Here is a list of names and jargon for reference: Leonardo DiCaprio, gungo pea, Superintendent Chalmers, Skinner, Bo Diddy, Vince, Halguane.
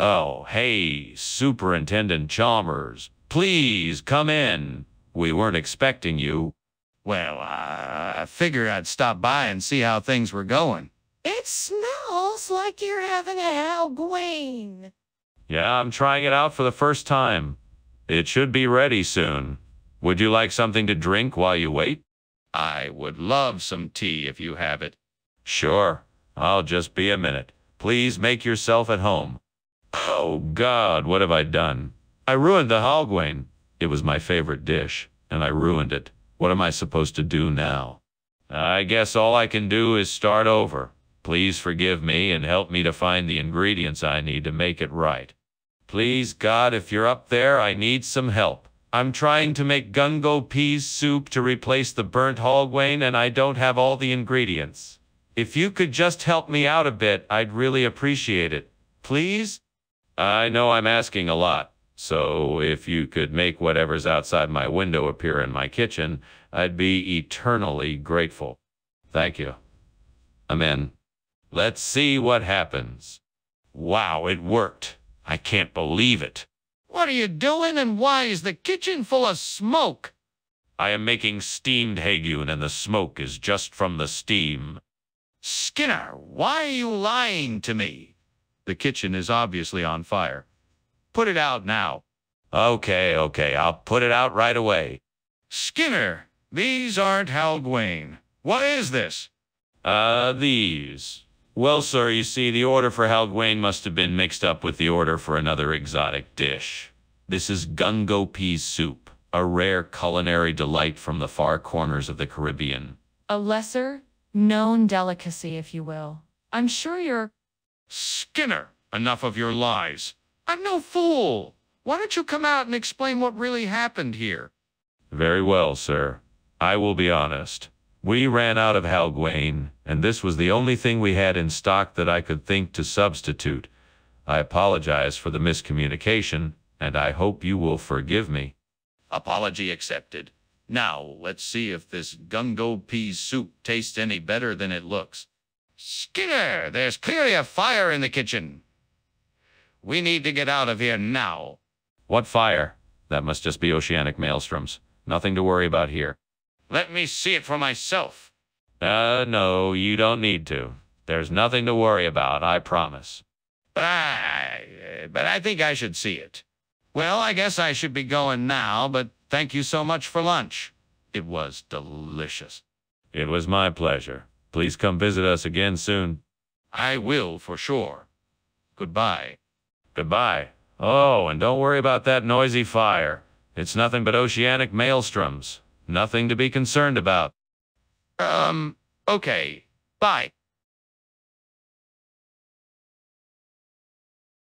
Oh, hey, Superintendent Chalmers, please come in. We weren't expecting you. Well, I figured I'd stop by and see how things were going. It smells like you're having a Halguane. Yeah, I'm trying it out for the first time. It should be ready soon. Would you like something to drink while you wait? I would love some tea if you have it. Sure. I'll just be a minute. Please make yourself at home. Oh, God, what have I done? I ruined the Halguane. It was my favorite dish, and I ruined it. What am I supposed to do now? I guess all I can do is start over. Please forgive me and help me to find the ingredients I need to make it right. Please, God, if you're up there, I need some help. I'm trying to make gungo peas soup to replace the burnt Halguane, and I don't have all the ingredients. If you could just help me out a bit, I'd really appreciate it. Please? I know I'm asking a lot. So if you could make whatever's outside my window appear in my kitchen, I'd be eternally grateful. Thank you. Amen. Let's see what happens. Wow, it worked. I can't believe it. What are you doing, and why is the kitchen full of smoke? I am making steamed Halguane, and the smoke is just from the steam. Skinner, why are you lying to me? The kitchen is obviously on fire. Put it out now. Okay, I'll put it out right away. Skinner, these aren't Halguane. What is this? These. Well, sir, you see, the order for Halguane must have been mixed up with the order for another exotic dish. This is gungo peas soup, a rare culinary delight from the far corners of the Caribbean. A lesser-known delicacy, if you will. I'm sure you're... Skinner, enough of your lies. I'm no fool. Why don't you come out and explain what really happened here? Very well, sir. I will be honest. We ran out of Halguane, and this was the only thing we had in stock that I could think to substitute. I apologize for the miscommunication, and I hope you will forgive me. Apology accepted. Now, let's see if this gungo pea soup tastes any better than it looks. Skinner, there's clearly a fire in the kitchen. We need to get out of here now. What fire? That must just be oceanic maelstroms. Nothing to worry about here. Let me see it for myself. No, you don't need to. There's nothing to worry about, I promise. But I think I should see it. Well, I guess I should be going now, but thank you so much for lunch. It was delicious. It was my pleasure. Please come visit us again soon. I will, for sure. Goodbye. Goodbye. Oh, and don't worry about that noisy fire. It's nothing but oceanic maelstroms. Nothing to be concerned about. Okay. Bye.